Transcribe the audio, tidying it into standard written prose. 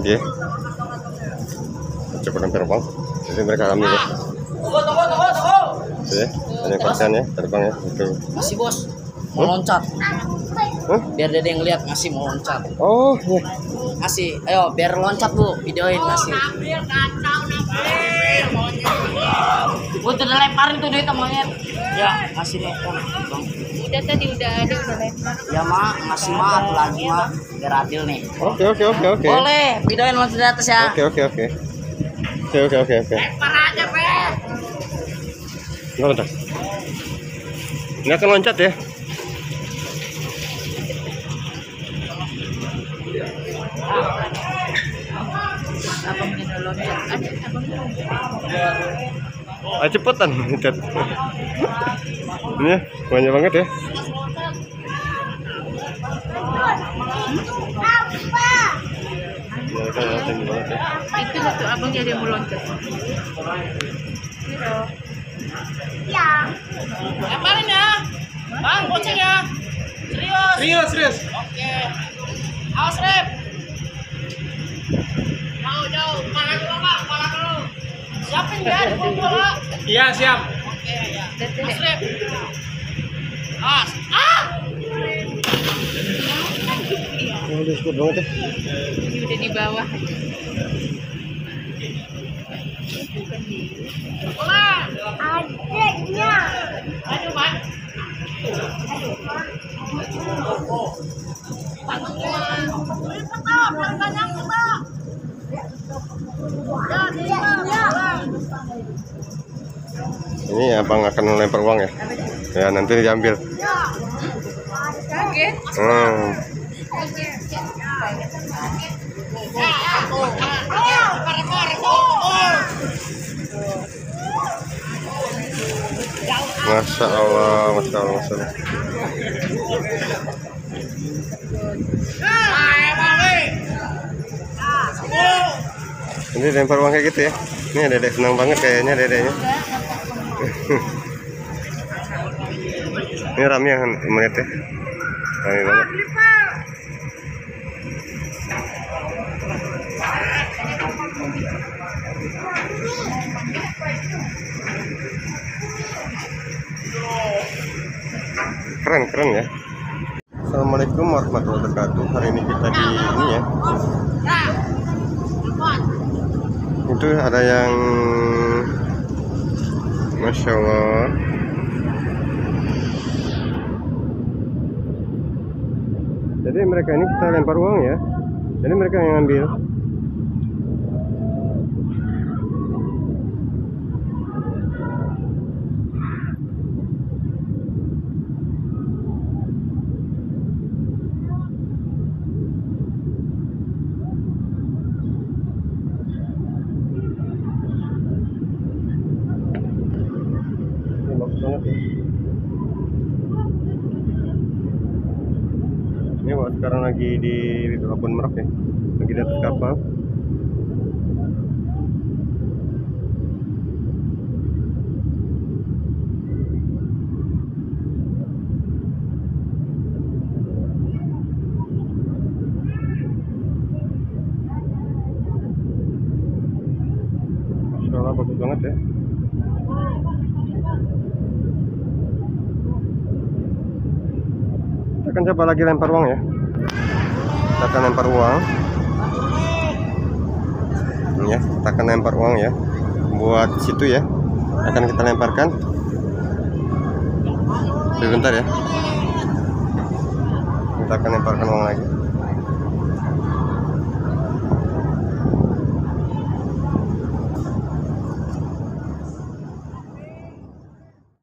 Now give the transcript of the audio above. Sini ya, penempel lagi ya, coba penempel bang, jadi mereka ambil ya, penempelkan ya, terbang ya, itu masih bos, mau loncat, biar dede yang lihat masih mau loncat, oh ya, masih, ayo biar loncat bu, videoin masih, gue udah lemparin tuh deh ke monyet, ya masih nelfon. Udah tadi udah ada udah lempar. Ya mak, masih mak lagi mak biar adil nih. Oke. Boleh, videoin loncat di atas ya. Oke. Oke. Lempar aja be. Gimana tuh? Nggak akan loncat ya? Ah, cepetan loncat. Ini banyak banget ya. Itu satu abang jadi mau loncat. Ya. Lemparin ya. Bang, kucing ya. Serius. Oke. Awas, Rep. Jauh. Kepala dulu, Pak. Kepala dulu. Siapin ya, dipukul bola. Iya, siap. Oke, ya. Mas Rep. Ini udah di bawah. Wah, adiknya. Aduh, Pak. Ini abang akan melempar uang ya. Ya nanti diambil. Masya Allah. Ini lempar uang kayak gitu ya. Ini dedek senang banget kayaknya dedeknya. Ini rame yang melihat ya. Rame banget. Keren ya. Assalamualaikum warahmatullahi wabarakatuh. Hari ini kita di ini ya. Itu ada yang Masya Allah. Jadi mereka ini kita lempar uang ya. Jadi mereka yang ngambil. Ini Pak, sekarang lagi di Pelabuhan Merak ya, lagi di atas kapal. Masya Allah, bagus banget ya. akan coba lagi lempar uang ya. Kita akan lempar uang ya, kita akan lempar uang ya buat situ ya, akan kita lemparkan sebentar ya, kita akan lemparkan uang lagi.